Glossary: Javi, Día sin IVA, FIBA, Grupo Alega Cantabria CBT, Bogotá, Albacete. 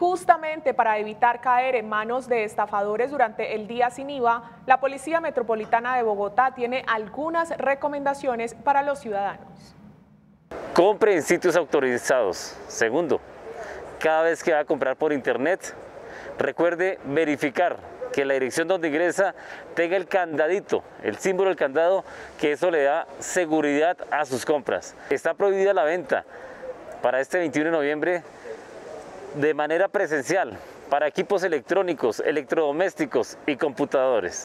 Justamente para evitar caer en manos de estafadores durante el Día sin IVA, la Policía Metropolitana de Bogotá tiene algunas recomendaciones para los ciudadanos. Compre en sitios autorizados. Segundo, cada vez que va a comprar por internet, recuerde verificar que la dirección donde ingresa tenga el candadito, el símbolo del candado, que eso le da seguridad a sus compras. Está prohibida la venta para este 21 de noviembre de manera presencial para equipos electrónicos, electrodomésticos y computadores.